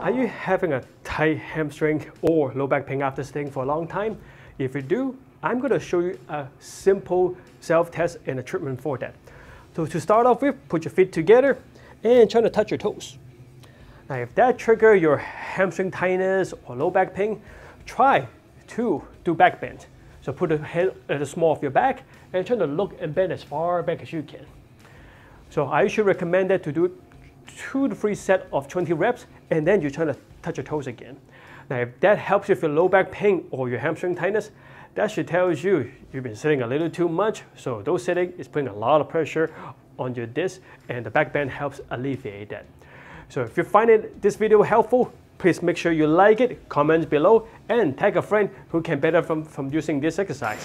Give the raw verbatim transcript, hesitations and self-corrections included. Are you having a tight hamstring or low back pain after sitting for a long time? If you do, I'm going to show you a simple self-test and a treatment for that. So to start off with, put your feet together and try to touch your toes. Now if that triggers your hamstring tightness or low back pain, try to do back bend. So put the hand at the small of your back and try to look and bend as far back as you can. So I usually recommend that to do two to three set of twenty reps, and then you try to touch your toes again. Now if that helps you with your low back pain or your hamstring tightness, that should tell you you've been sitting a little too much, so those sitting is putting a lot of pressure on your disc, and the back bend helps alleviate that. So if you find it, this video helpful, please make sure you like it, comment below, and tag a friend who can benefit from, from using this exercise.